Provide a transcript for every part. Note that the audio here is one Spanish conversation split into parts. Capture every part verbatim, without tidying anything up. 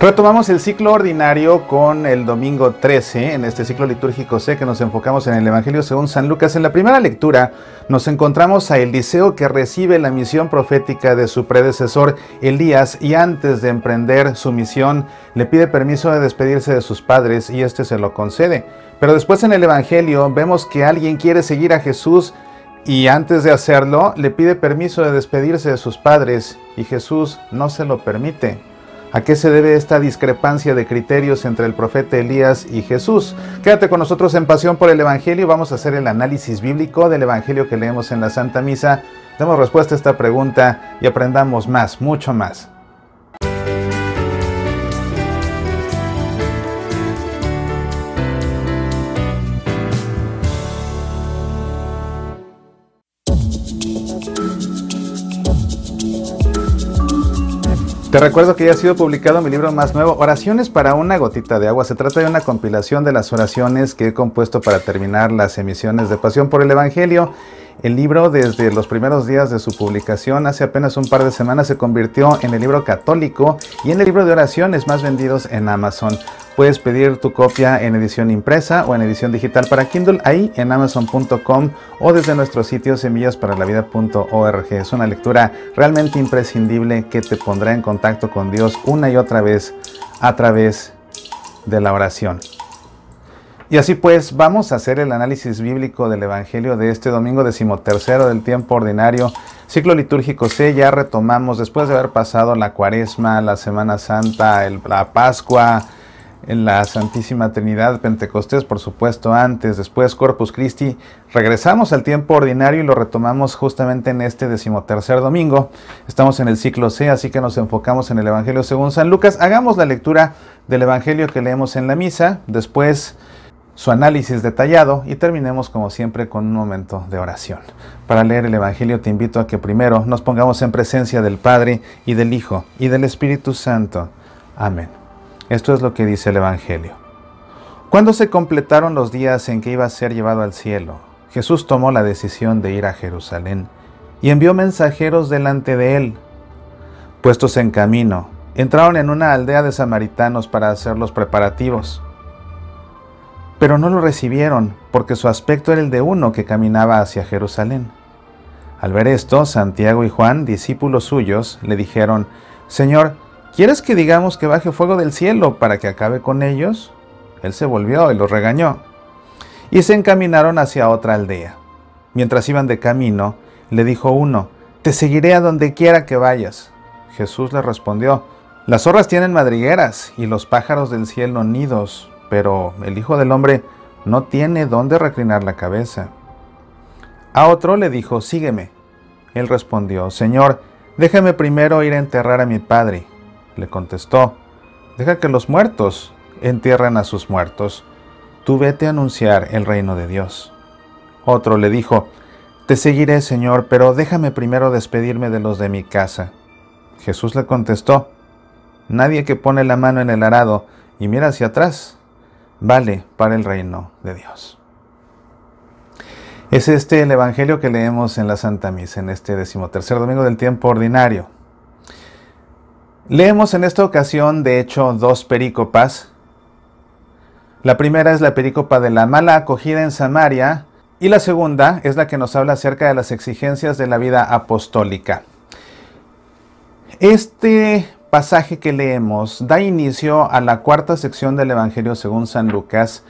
Retomamos el ciclo ordinario con el domingo trece, en este ciclo litúrgico C que nos enfocamos en el Evangelio según San Lucas. En la primera lectura nos encontramos a Eliseo, que recibe la misión profética de su predecesor Elías, y antes de emprender su misión le pide permiso de despedirse de sus padres y este se lo concede. Pero después en el Evangelio vemos que alguien quiere seguir a Jesús y antes de hacerlo le pide permiso de despedirse de sus padres y Jesús no se lo permite. ¿A qué se debe esta discrepancia de criterios entre el profeta Elías y Jesús? Quédate con nosotros en Pasión por el Evangelio. Vamos a hacer el análisis bíblico del Evangelio que leemos en la Santa Misa. Demos respuesta a esta pregunta y aprendamos más, mucho más. Te recuerdo que ya ha sido publicado mi libro más nuevo, Oraciones para una Gotita de Agua. Se trata de una compilación de las oraciones que he compuesto para terminar las emisiones de Pasión por el Evangelio. El libro, desde los primeros días de su publicación, hace apenas un par de semanas, se convirtió en el libro católico y en el libro de oraciones más vendidos en Amazon. Puedes pedir tu copia en edición impresa o en edición digital para Kindle, ahí en Amazon punto com o desde nuestro sitio semillas para la vida punto org. Es una lectura realmente imprescindible que te pondrá en contacto con Dios una y otra vez a través de la oración. Y así pues, vamos a hacer el análisis bíblico del Evangelio de este domingo decimotercero del Tiempo Ordinario, ciclo litúrgico C. Ya retomamos, después de haber pasado la Cuaresma, la Semana Santa, el, la Pascua, en la Santísima Trinidad, Pentecostés, por supuesto, antes, después Corpus Christi. Regresamos al tiempo ordinario y lo retomamos justamente en este decimotercer domingo. Estamos en el ciclo C, así que nos enfocamos en el Evangelio según San Lucas. Hagamos la lectura del Evangelio que leemos en la misa, después su análisis detallado y terminemos como siempre con un momento de oración. Para leer el Evangelio te invito a que primero nos pongamos en presencia del Padre y del Hijo y del Espíritu Santo. Amén. Esto es lo que dice el Evangelio. Cuando se completaron los días en que iba a ser llevado al cielo, Jesús tomó la decisión de ir a Jerusalén y envió mensajeros delante de él. Puestos en camino, entraron en una aldea de samaritanos para hacer los preparativos. Pero no lo recibieron, porque su aspecto era el de uno que caminaba hacia Jerusalén. Al ver esto, Santiago y Juan, discípulos suyos, le dijeron: «Señor, ¿quieres que digamos que baje fuego del cielo para que acabe con ellos?» Él se volvió y los regañó. Y se encaminaron hacia otra aldea. Mientras iban de camino, le dijo uno: «Te seguiré a donde quiera que vayas». Jesús le respondió: «Las zorras tienen madrigueras y los pájaros del cielo nidos, pero el Hijo del Hombre no tiene dónde reclinar la cabeza». A otro le dijo: «Sígueme». Él respondió: «Señor, déjame primero ir a enterrar a mi padre». Le contestó: «Deja que los muertos entierren a sus muertos. Tú vete a anunciar el reino de Dios». Otro le dijo: «Te seguiré, Señor, pero déjame primero despedirme de los de mi casa». Jesús le contestó: «Nadie que pone la mano en el arado y mira hacia atrás vale para el reino de Dios». Es este el Evangelio que leemos en la Santa Misa, en este decimotercer domingo del tiempo ordinario. Leemos en esta ocasión, de hecho, dos perícopas. La primera es la perícopa de la mala acogida en Samaria y la segunda es la que nos habla acerca de las exigencias de la vida apostólica. Este pasaje que leemos da inicio a la cuarta sección del Evangelio según San Lucas,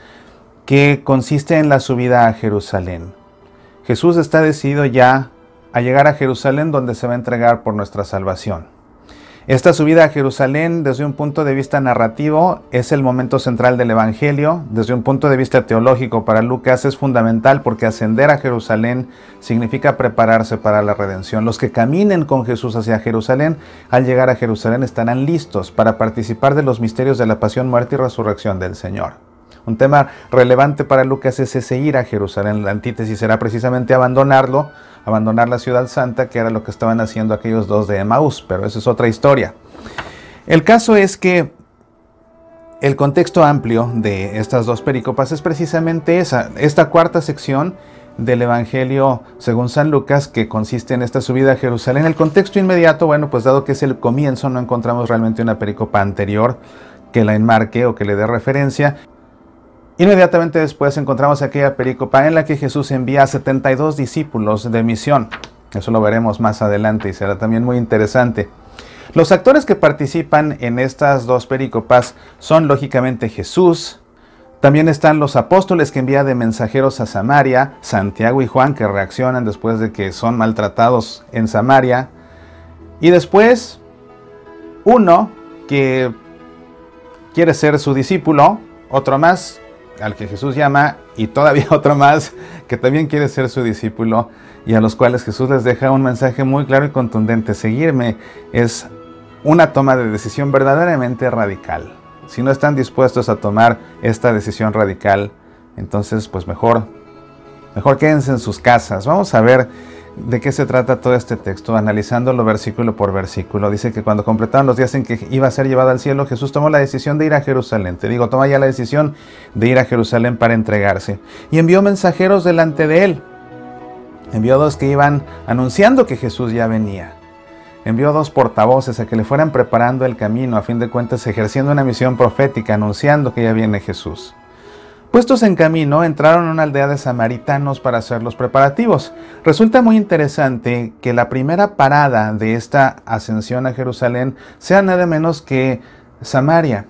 que consiste en la subida a Jerusalén. Jesús está decidido ya a llegar a Jerusalén, donde se va a entregar por nuestra salvación. Esta subida a Jerusalén, desde un punto de vista narrativo, es el momento central del Evangelio. Desde un punto de vista teológico, para Lucas es fundamental, porque ascender a Jerusalén significa prepararse para la redención. Los que caminen con Jesús hacia Jerusalén, al llegar a Jerusalén, estarán listos para participar de los misterios de la pasión, muerte y resurrección del Señor. Un tema relevante para Lucas es ese ir a Jerusalén. La antítesis será precisamente abandonarlo, abandonar la ciudad santa, que era lo que estaban haciendo aquellos dos de Emaús, pero eso es otra historia. El caso es que el contexto amplio de estas dos perícopas es precisamente esa. Esta cuarta sección del Evangelio según San Lucas, que consiste en esta subida a Jerusalén. El contexto inmediato, bueno, pues dado que es el comienzo, no encontramos realmente una pericopa anterior que la enmarque o que le dé referencia. Inmediatamente después encontramos aquella pericopa en la que Jesús envía a setenta y dos discípulos de misión. Eso lo veremos más adelante y será también muy interesante. Los actores que participan en estas dos pericopas son lógicamente Jesús. También están los apóstoles que envía de mensajeros a Samaria, Santiago y Juan, que reaccionan después de que son maltratados en Samaria. Y después, uno que quiere ser su discípulo, otro más al que Jesús llama, y todavía otro más que también quiere ser su discípulo, y a los cuales Jesús les deja un mensaje muy claro y contundente: seguirme es una toma de decisión verdaderamente radical. Si no están dispuestos a tomar esta decisión radical, entonces pues mejor, mejor quédense en sus casas. Vamos a ver de qué se trata todo este texto, analizándolo versículo por versículo. Dice que cuando completaron los días en que iba a ser llevado al cielo, Jesús tomó la decisión de ir a Jerusalén. Te digo, toma ya la decisión de ir a Jerusalén para entregarse. Y envió mensajeros delante de él. Envió dos que iban anunciando que Jesús ya venía. Envió dos portavoces a que le fueran preparando el camino, a fin de cuentas ejerciendo una misión profética, anunciando que ya viene Jesús. Puestos en camino, entraron a una aldea de samaritanos para hacer los preparativos. Resulta muy interesante que la primera parada de esta ascensión a Jerusalén sea nada menos que Samaria,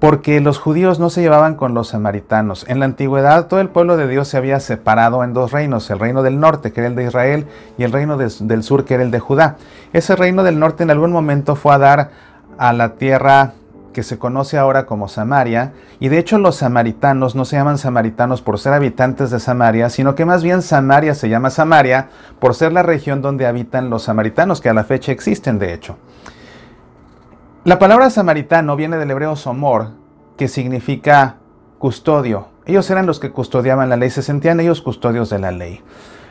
porque los judíos no se llevaban con los samaritanos. En la antigüedad, todo el pueblo de Dios se había separado en dos reinos: el reino del norte, que era el de Israel, y el reino de, del sur, que era el de Judá. Ese reino del norte en algún momento fue a dar a la tierra que se conoce ahora como Samaria, y de hecho los samaritanos no se llaman samaritanos por ser habitantes de Samaria, sino que más bien Samaria se llama Samaria por ser la región donde habitan los samaritanos, que a la fecha existen de hecho. La palabra samaritano viene del hebreo somor, que significa custodio. Ellos eran los que custodiaban la ley, se sentían ellos custodios de la ley.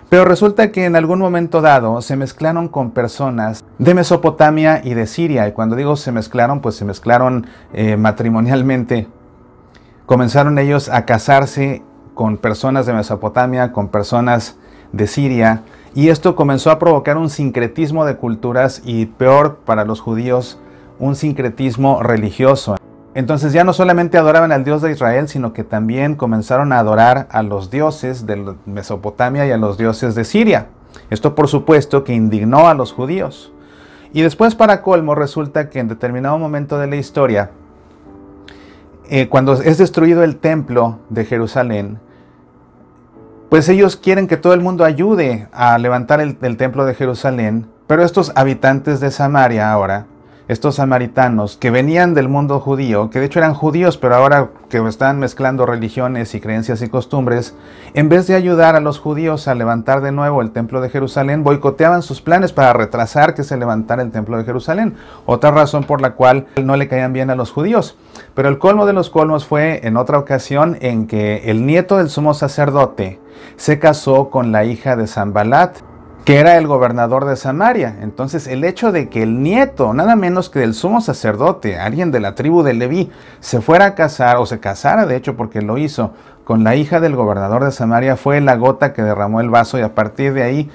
Pero resulta que en algún momento dado se mezclaron con personas de Mesopotamia y de Siria. Y cuando digo se mezclaron, pues se mezclaron eh, matrimonialmente. Comenzaron ellos a casarse con personas de Mesopotamia, con personas de Siria. Y esto comenzó a provocar un sincretismo de culturas y, peor para los judíos, un sincretismo religioso. Entonces ya no solamente adoraban al Dios de Israel, sino que también comenzaron a adorar a los dioses de Mesopotamia y a los dioses de Siria. Esto, por supuesto, que indignó a los judíos. Y después, para colmo, resulta que en determinado momento de la historia, eh, cuando es destruido el templo de Jerusalén, pues ellos quieren que todo el mundo ayude a levantar el, el templo de Jerusalén, pero estos habitantes de Samaria ahora, estos samaritanos que venían del mundo judío, que de hecho eran judíos, pero ahora que están mezclando religiones y creencias y costumbres, en vez de ayudar a los judíos a levantar de nuevo el templo de Jerusalén, boicoteaban sus planes para retrasar que se levantara el templo de Jerusalén. Otra razón por la cual no le caían bien a los judíos. Pero el colmo de los colmos fue en otra ocasión en que el nieto del sumo sacerdote se casó con la hija de Sanbalat, que era el gobernador de Samaria. Entonces el hecho de que el nieto, nada menos que del sumo sacerdote, alguien de la tribu de Leví, se fuera a casar, o se casara de hecho porque lo hizo, con la hija del gobernador de Samaria, fue la gota que derramó el vaso, y a partir de ahí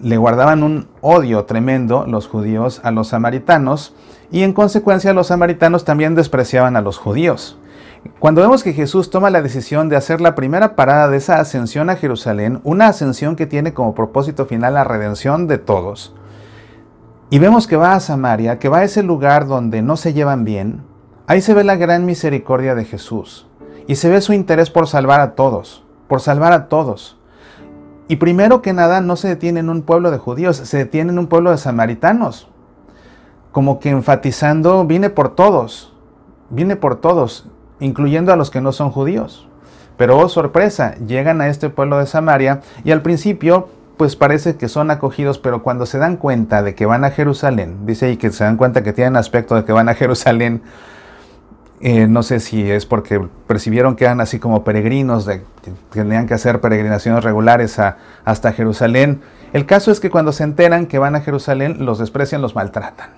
le guardaban un odio tremendo los judíos a los samaritanos, y en consecuencia los samaritanos también despreciaban a los judíos. Cuando vemos que Jesús toma la decisión de hacer la primera parada de esa ascensión a Jerusalén, una ascensión que tiene como propósito final la redención de todos, y vemos que va a Samaria, que va a ese lugar donde no se llevan bien, ahí se ve la gran misericordia de Jesús, y se ve su interés por salvar a todos, por salvar a todos. Y primero que nada, no se detiene en un pueblo de judíos, se detiene en un pueblo de samaritanos, como que enfatizando, vine por todos, vine por todos, incluyendo a los que no son judíos. Pero, oh sorpresa, llegan a este pueblo de Samaria y al principio pues parece que son acogidos, pero cuando se dan cuenta de que van a Jerusalén, dice ahí que se dan cuenta que tienen aspecto de que van a Jerusalén, eh, no sé si es porque percibieron que eran así como peregrinos, de, que tenían que hacer peregrinaciones regulares a, hasta Jerusalén. El caso es que cuando se enteran que van a Jerusalén, los desprecian, los maltratan.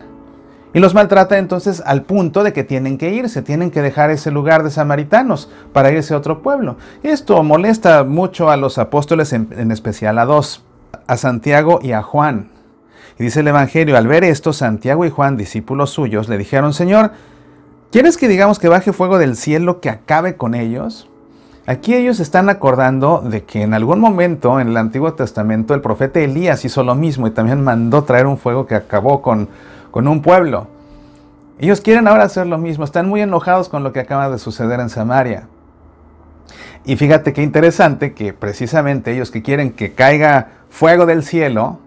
Y los maltrata entonces al punto de que tienen que irse, tienen que dejar ese lugar de samaritanos para irse a otro pueblo. Esto molesta mucho a los apóstoles, en, en especial a dos, a Santiago y a Juan. Y dice el Evangelio, al ver esto, Santiago y Juan, discípulos suyos, le dijeron, Señor, ¿quieres que digamos que baje fuego del cielo que acabe con ellos? Aquí ellos están acordando de que en algún momento en el Antiguo Testamento el profeta Elías hizo lo mismo y también mandó traer un fuego que acabó con con un pueblo. Ellos quieren ahora hacer lo mismo, están muy enojados con lo que acaba de suceder en Samaria. Y fíjate qué interesante que precisamente ellos que quieren que caiga fuego del cielo,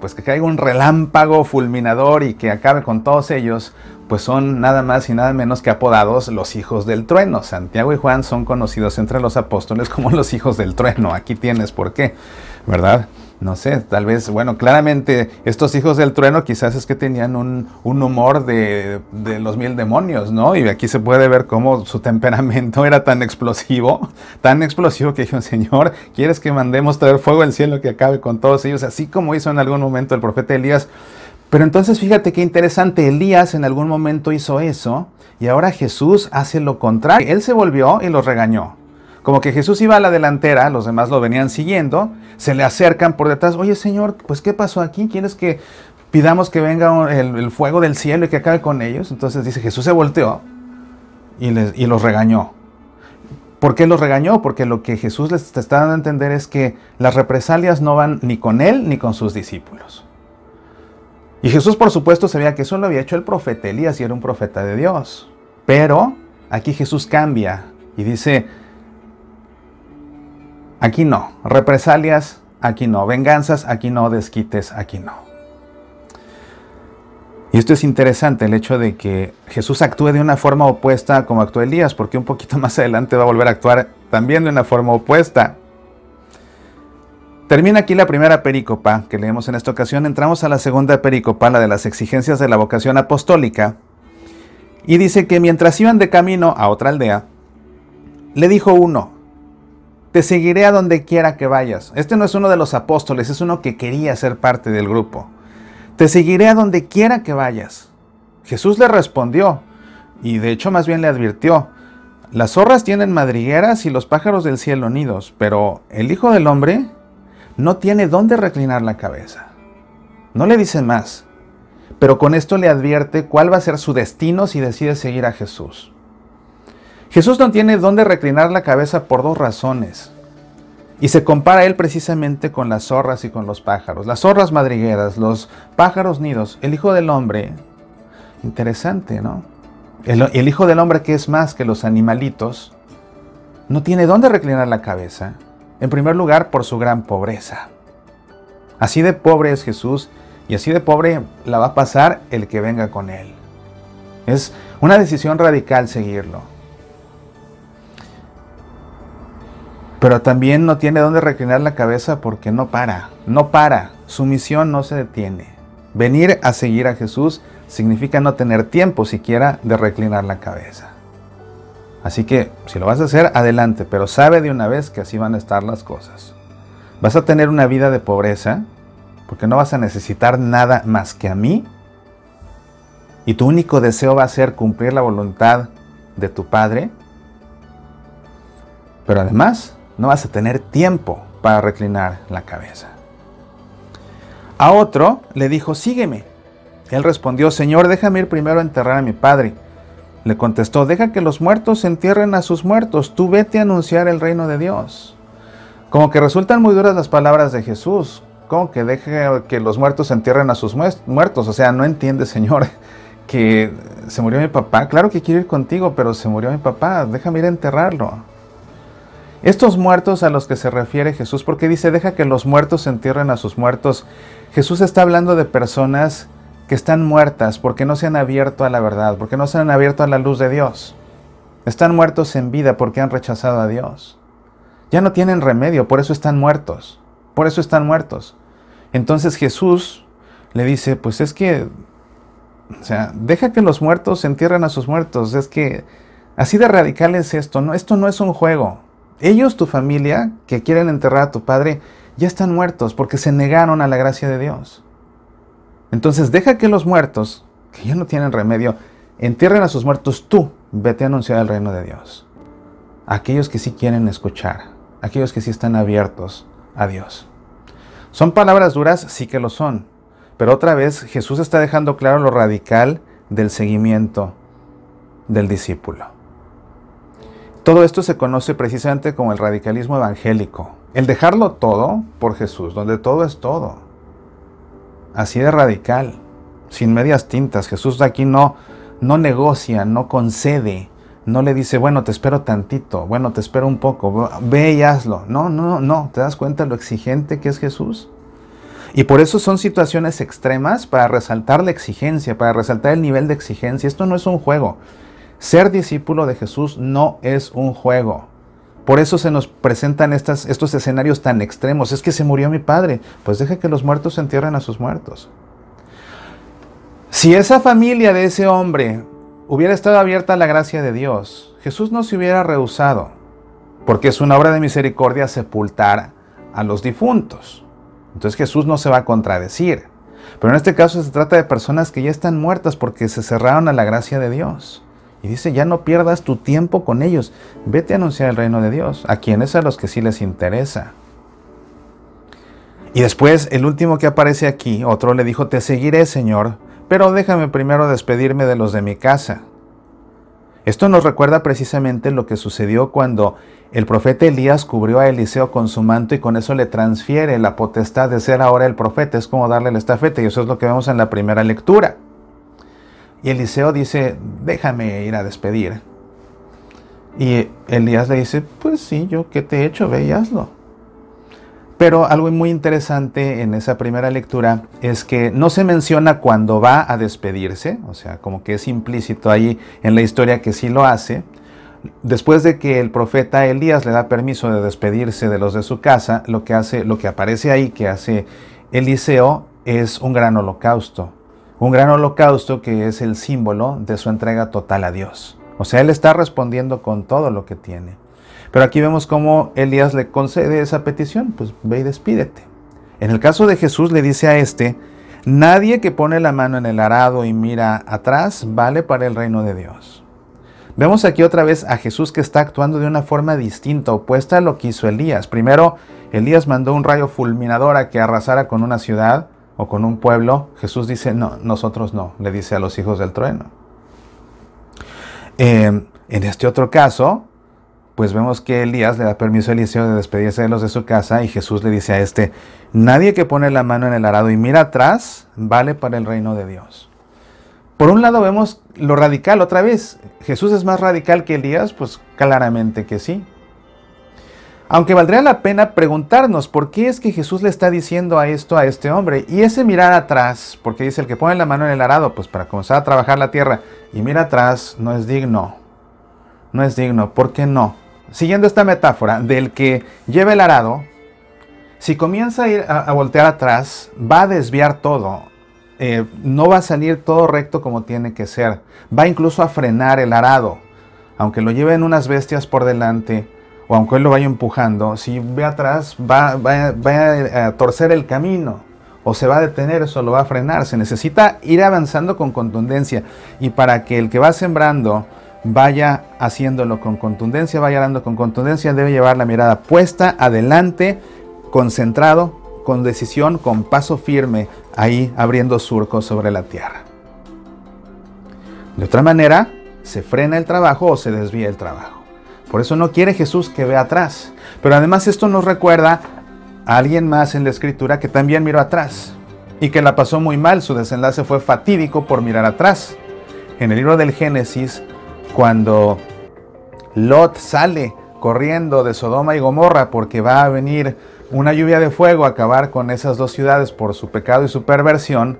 pues que caiga un relámpago fulminador y que acabe con todos ellos, pues son nada más y nada menos que apodados los hijos del trueno. Santiago y Juan son conocidos entre los apóstoles como los hijos del trueno. Aquí tienes por qué, ¿verdad? No sé, tal vez, bueno, claramente estos hijos del trueno quizás es que tenían un, un humor de, de los mil demonios, ¿no? Y aquí se puede ver cómo su temperamento era tan explosivo, tan explosivo que dijo, Señor, ¿quieres que mandemos traer fuego al cielo que acabe con todos ellos? Así como hizo en algún momento el profeta Elías. Pero entonces fíjate qué interesante, Elías en algún momento hizo eso y ahora Jesús hace lo contrario. Él se volvió y los regañó. Como que Jesús iba a la delantera, los demás lo venían siguiendo, se le acercan por detrás. Oye, Señor, pues ¿qué pasó aquí? ¿Quieres que pidamos que venga el, el fuego del cielo y que acabe con ellos? Entonces dice, Jesús se volteó y, les, y los regañó. ¿Por qué los regañó? Porque lo que Jesús les está dando a entender es que las represalias no van ni con él ni con sus discípulos. Y Jesús, por supuesto, sabía que eso lo había hecho el profeta Elías y era un profeta de Dios. Pero aquí Jesús cambia y dice, aquí no, represalias, aquí no, venganzas, aquí no, desquites, aquí no. Y esto es interesante, el hecho de que Jesús actúe de una forma opuesta a como actuó Elías, porque un poquito más adelante va a volver a actuar también de una forma opuesta. Termina aquí la primera perícopa que leemos en esta ocasión, entramos a la segunda perícopa, la de las exigencias de la vocación apostólica, y dice que mientras iban de camino a otra aldea, le dijo uno, te seguiré a donde quiera que vayas. Este no es uno de los apóstoles, es uno que quería ser parte del grupo. Te seguiré a donde quiera que vayas. Jesús le respondió, y de hecho más bien le advirtió, las zorras tienen madrigueras y los pájaros del cielo nidos, pero el Hijo del Hombre no tiene dónde reclinar la cabeza. No le dice más, pero con esto le advierte cuál va a ser su destino si decide seguir a Jesús. Jesús no tiene dónde reclinar la cabeza por dos razones. Y se compara él precisamente con las zorras y con los pájaros. Las zorras madrigueras, los pájaros nidos, el Hijo del Hombre. Interesante, ¿no? El, el Hijo del Hombre, que es más que los animalitos, no tiene dónde reclinar la cabeza. En primer lugar, por su gran pobreza. Así de pobre es Jesús y así de pobre la va a pasar el que venga con él. Es una decisión radical seguirlo. Pero también no tiene dónde reclinar la cabeza porque no para, no para, su misión no se detiene. Venir a seguir a Jesús significa no tener tiempo siquiera de reclinar la cabeza. Así que si lo vas a hacer, adelante, pero sabe de una vez que así van a estar las cosas. Vas a tener una vida de pobreza porque no vas a necesitar nada más que a mí y tu único deseo va a ser cumplir la voluntad de tu Padre, pero además no vas a tener tiempo para reclinar la cabeza. A otro le dijo, sígueme. Él respondió, Señor, déjame ir primero a enterrar a mi padre. Le contestó, deja que los muertos entierren a sus muertos, tú vete a anunciar el reino de Dios. Como que resultan muy duras las palabras de Jesús, como que deja que los muertos entierren a sus muertos, o sea, no entiende, Señor, que se murió mi papá. Claro que quiero ir contigo, pero se murió mi papá, déjame ir a enterrarlo. Estos muertos a los que se refiere Jesús, porque dice, deja que los muertos entierren a sus muertos. Jesús está hablando de personas que están muertas porque no se han abierto a la verdad, porque no se han abierto a la luz de Dios. Están muertos en vida porque han rechazado a Dios. Ya no tienen remedio, por eso están muertos. Por eso están muertos. Entonces Jesús le dice, pues es que, o sea, deja que los muertos entierren a sus muertos. Es que así de radical es esto, ¿no? Esto no es un juego. Ellos, tu familia, que quieren enterrar a tu padre, ya están muertos porque se negaron a la gracia de Dios. Entonces deja que los muertos, que ya no tienen remedio, entierren a sus muertos, tú vete a anunciar el reino de Dios. Aquellos que sí quieren escuchar, aquellos que sí están abiertos a Dios. Son palabras duras, sí que lo son, pero otra vez Jesús está dejando claro lo radical del seguimiento del discípulo. Todo esto se conoce precisamente como el radicalismo evangélico, el dejarlo todo por Jesús, donde todo es todo. Así de radical, sin medias tintas. Jesús aquí no, no negocia, no concede, no le dice, bueno, te espero tantito, bueno, te espero un poco, ve y hazlo. No, no, no, ¿te das cuenta lo exigente que es Jesús? Y por eso son situaciones extremas para resaltar la exigencia, para resaltar el nivel de exigencia. Esto no es un juego. Ser discípulo de Jesús no es un juego. Por eso se nos presentan estas, estos escenarios tan extremos. Es que se murió mi padre. Pues deja que los muertos se entierren a sus muertos. Si esa familia de ese hombre hubiera estado abierta a la gracia de Dios, Jesús no se hubiera rehusado, porque es una obra de misericordia sepultar a los difuntos. Entonces Jesús no se va a contradecir. Pero en este caso se trata de personas que ya están muertas porque se cerraron a la gracia de Dios. Y dice, ya no pierdas tu tiempo con ellos, vete a anunciar el reino de Dios, a quienes a los que sí les interesa. Y después, el último que aparece aquí, otro le dijo, te seguiré, Señor, pero déjame primero despedirme de los de mi casa. Esto nos recuerda precisamente lo que sucedió cuando el profeta Elías cubrió a Eliseo con su manto y con eso le transfiere la potestad de ser ahora el profeta. Es como darle la estafeta y eso es lo que vemos en la primera lectura. Y Eliseo dice, déjame ir a despedir. Y Elías le dice, pues sí, yo qué te he hecho, ve y hazlo. Pero algo muy interesante en esa primera lectura es que no se menciona cuando va a despedirse, o sea, como que es implícito ahí en la historia que sí lo hace. Después de que el profeta Elías le da permiso de despedirse de los de su casa, lo que hace, lo que aparece ahí que hace Eliseo es un gran holocausto. Un gran holocausto que es el símbolo de su entrega total a Dios. O sea, él está respondiendo con todo lo que tiene. Pero aquí vemos cómo Elías le concede esa petición, pues ve y despídete. En el caso de Jesús le dice a este, nadie que pone la mano en el arado y mira atrás vale para el reino de Dios. Vemos aquí otra vez a Jesús que está actuando de una forma distinta, opuesta a lo que hizo Elías. Primero, Elías mandó un rayo fulminador a que arrasara con una ciudad o con un pueblo. Jesús dice, no, nosotros no, le dice a los hijos del trueno. Eh, en este otro caso, pues vemos que Elías le da permiso a Eliseo de despedirse de los de su casa y Jesús le dice a este, nadie que pone la mano en el arado y mira atrás vale para el reino de Dios. Por un lado vemos lo radical otra vez. ¿Jesús es más radical que Elías? Pues claramente que sí. Aunque valdría la pena preguntarnos por qué es que Jesús le está diciendo a esto a este hombre. Y ese mirar atrás, porque dice el que pone la mano en el arado, pues para comenzar a trabajar la tierra, y mira atrás, no es digno. No es digno, ¿por qué no? Siguiendo esta metáfora del que lleva el arado, si comienza a, ir a, a voltear atrás, va a desviar todo. Eh, no va a salir todo recto como tiene que ser. Va incluso a frenar el arado, aunque lo lleven unas bestias por delante, o aunque él lo vaya empujando, si ve atrás, va, va, va a torcer el camino, o se va a detener, eso lo va a frenar. Se necesita ir avanzando con contundencia, y para que el que va sembrando vaya haciéndolo con contundencia, vaya dando con contundencia, debe llevar la mirada puesta, adelante, concentrado, con decisión, con paso firme, ahí abriendo surcos sobre la tierra. De otra manera, se frena el trabajo o se desvía el trabajo. Por eso no quiere Jesús que vea atrás. Pero además esto nos recuerda a alguien más en la Escritura que también miró atrás y que la pasó muy mal. Su desenlace fue fatídico por mirar atrás. En el libro del Génesis, cuando Lot sale corriendo de Sodoma y Gomorra porque va a venir una lluvia de fuego a acabar con esas dos ciudades por su pecado y su perversión,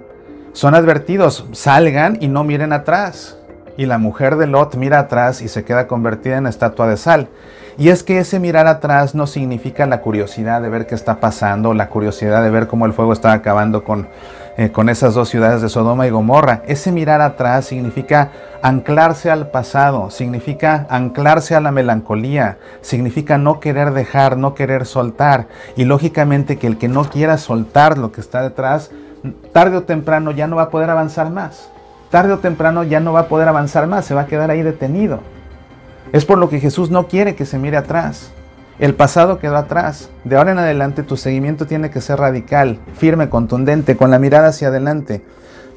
son advertidos, salgan y no miren atrás. Y la mujer de Lot mira atrás y se queda convertida en estatua de sal. Y es que ese mirar atrás no significa la curiosidad de ver qué está pasando, la curiosidad de ver cómo el fuego está acabando con, eh, con esas dos ciudades de Sodoma y Gomorra. Ese mirar atrás significa anclarse al pasado, significa anclarse a la melancolía, significa no querer dejar, no querer soltar. Y lógicamente que el que no quiera soltar lo que está detrás, tarde o temprano ya no va a poder avanzar más. tarde o temprano ya no va a poder avanzar más, se va a quedar ahí detenido. Es por lo que Jesús no quiere que se mire atrás. El pasado quedó atrás. De ahora en adelante tu seguimiento tiene que ser radical, firme, contundente, con la mirada hacia adelante.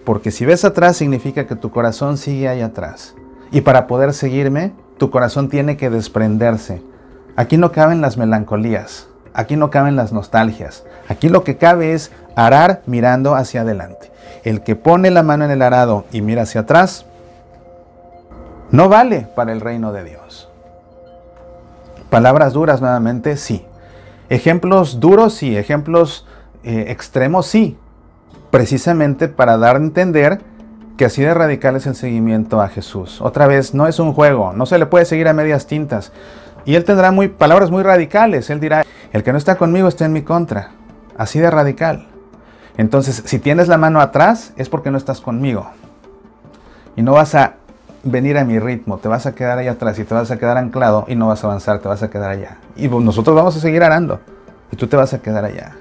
Porque si ves atrás significa que tu corazón sigue ahí atrás. Y para poder seguirme, tu corazón tiene que desprenderse. Aquí no caben las melancolías, aquí no caben las nostalgias. Aquí lo que cabe es arar mirando hacia adelante. El que pone la mano en el arado y mira hacia atrás, no vale para el reino de Dios. Palabras duras nuevamente, sí. Ejemplos duros, sí. Ejemplos eh, extremos, sí. Precisamente para dar a entender que así de radical es el seguimiento a Jesús. Otra vez, no es un juego, no se le puede seguir a medias tintas. Y Él tendrá muy, palabras muy radicales. Él dirá, el que no está conmigo está en mi contra. Así de radical. Entonces, si tienes la mano atrás, es porque no estás conmigo. Y no vas a venir a mi ritmo, te vas a quedar ahí atrás y te vas a quedar anclado y no vas a avanzar, te vas a quedar allá. Y nosotros vamos a seguir arando y tú te vas a quedar allá.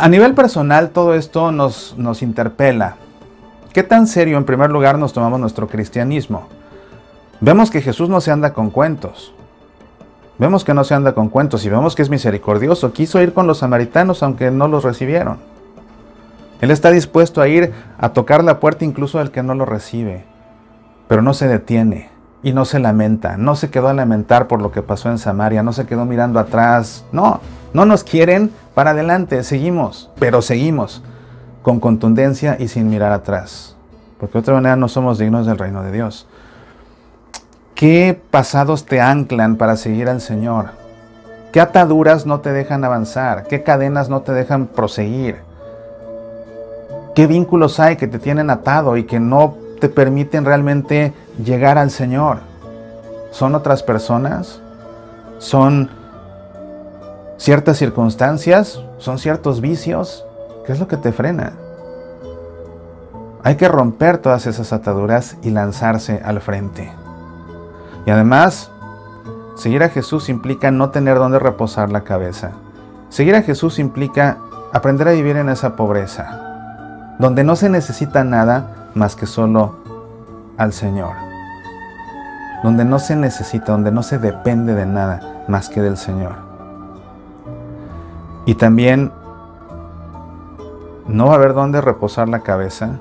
A nivel personal, todo esto nos, nos interpela. ¿Qué tan serio, en primer lugar, nos tomamos nuestro cristianismo? Vemos que Jesús no se anda con cuentos. Vemos que no se anda con cuentos y vemos que es misericordioso. Quiso ir con los samaritanos aunque no los recibieron. Él está dispuesto a ir a tocar la puerta incluso del que no lo recibe. Pero no se detiene y no se lamenta. No se quedó a lamentar por lo que pasó en Samaria. No se quedó mirando atrás. No, no nos quieren, para adelante. Seguimos, pero seguimos con contundencia y sin mirar atrás. Porque de otra manera no somos dignos del reino de Dios. ¿Qué pasados te anclan para seguir al Señor? ¿Qué ataduras no te dejan avanzar? ¿Qué cadenas no te dejan proseguir? ¿Qué vínculos hay que te tienen atado y que no te permiten realmente llegar al Señor? ¿Son otras personas? ¿Son ciertas circunstancias? ¿Son ciertos vicios? ¿Qué es lo que te frena? Hay que romper todas esas ataduras y lanzarse al frente. Y además, seguir a Jesús implica no tener dónde reposar la cabeza. Seguir a Jesús implica aprender a vivir en esa pobreza, donde no se necesita nada más que solo al Señor. Donde no se necesita, donde no se depende de nada más que del Señor. Y también no va a haber dónde reposar la cabeza,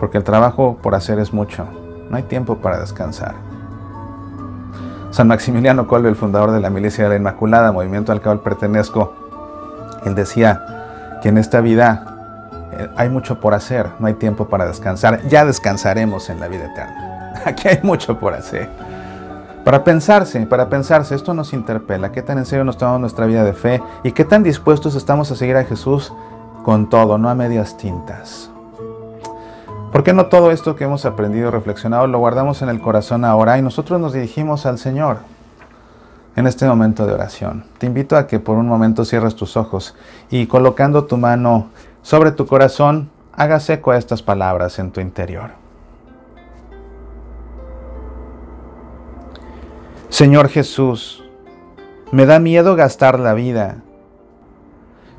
porque el trabajo por hacer es mucho. No hay tiempo para descansar. San Maximiliano Kolbe, el fundador de la Milicia de la Inmaculada, movimiento al que hoy pertenezco, él decía que en esta vida hay mucho por hacer, no hay tiempo para descansar. Ya descansaremos en la vida eterna. Aquí hay mucho por hacer. Para pensarse, para pensarse, esto nos interpela. ¿Qué tan en serio nos tomamos nuestra vida de fe? ¿Y qué tan dispuestos estamos a seguir a Jesús con todo, no a medias tintas? ¿Por qué no todo esto que hemos aprendido y reflexionado lo guardamos en el corazón ahora y nosotros nos dirigimos al Señor en este momento de oración? Te invito a que por un momento cierres tus ojos y colocando tu mano sobre tu corazón, hagas eco a estas palabras en tu interior. Señor Jesús, me da miedo gastar la vida,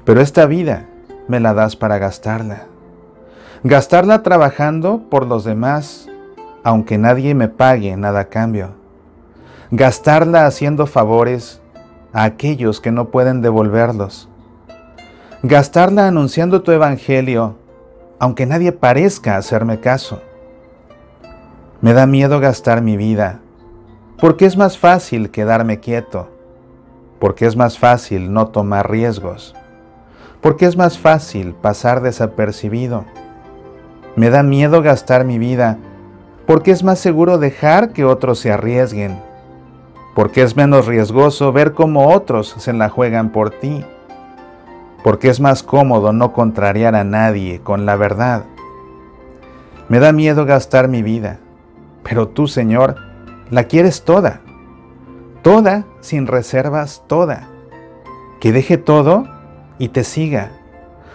pero esta vida me la das para gastarla. Gastarla trabajando por los demás, aunque nadie me pague nada a cambio. Gastarla haciendo favores a aquellos que no pueden devolverlos. Gastarla anunciando tu evangelio, aunque nadie parezca hacerme caso. Me da miedo gastar mi vida, porque es más fácil quedarme quieto, porque es más fácil no tomar riesgos, porque es más fácil pasar desapercibido. Me da miedo gastar mi vida, porque es más seguro dejar que otros se arriesguen, porque es menos riesgoso ver cómo otros se la juegan por ti. Porque es más cómodo no contrariar a nadie con la verdad. Me da miedo gastar mi vida, pero tú, Señor, la quieres toda, toda, sin reservas, toda. Que deje todo y te siga,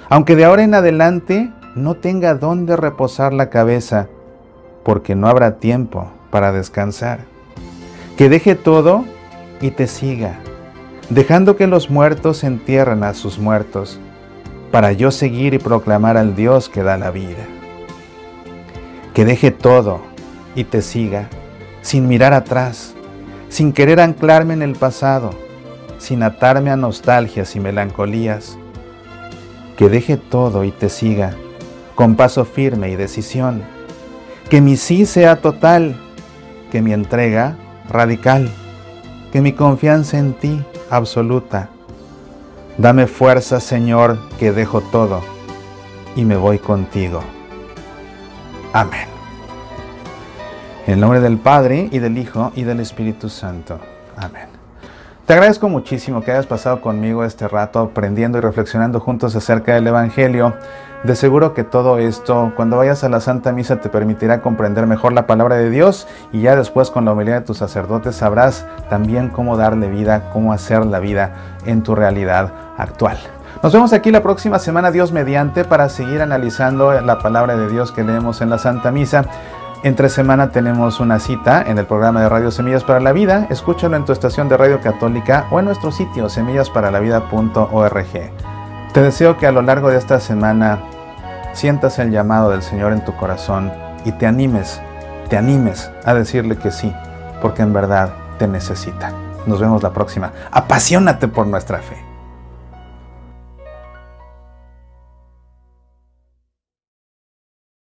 aunque de ahora en adelante no tenga dónde reposar la cabeza, porque no habrá tiempo para descansar. Que deje todo y te siga, dejando que los muertos entierren a sus muertos, para yo seguir y proclamar al Dios que da la vida. que deje todo y te siga, sin mirar atrás, sin querer anclarme en el pasado, sin atarme a nostalgias y melancolías. Que deje todo y te siga, con paso firme y decisión. Que mi sí sea total, que mi entrega radical, que mi confianza en ti absoluta. Dame fuerza, Señor, que dejo todo y me voy contigo. Amén. En el nombre del Padre, y del Hijo, y del Espíritu Santo. Amén. Te agradezco muchísimo que hayas pasado conmigo este rato aprendiendo y reflexionando juntos acerca del Evangelio. De seguro que todo esto, cuando vayas a la Santa Misa, te permitirá comprender mejor la Palabra de Dios, y ya después, con la humildad de tus sacerdotes, sabrás también cómo darle vida, cómo hacer la vida en tu realidad actual. Nos vemos aquí la próxima semana, Dios mediante, para seguir analizando la Palabra de Dios que leemos en la Santa Misa. Entre semana tenemos una cita en el programa de Radio Semillas para la Vida. Escúchalo en tu estación de radio católica o en nuestro sitio semillas para la vida punto org. Te deseo que a lo largo de esta semana sientas el llamado del Señor en tu corazón y te animes, te animes a decirle que sí, porque en verdad te necesita. Nos vemos la próxima. Apasionate por nuestra fe.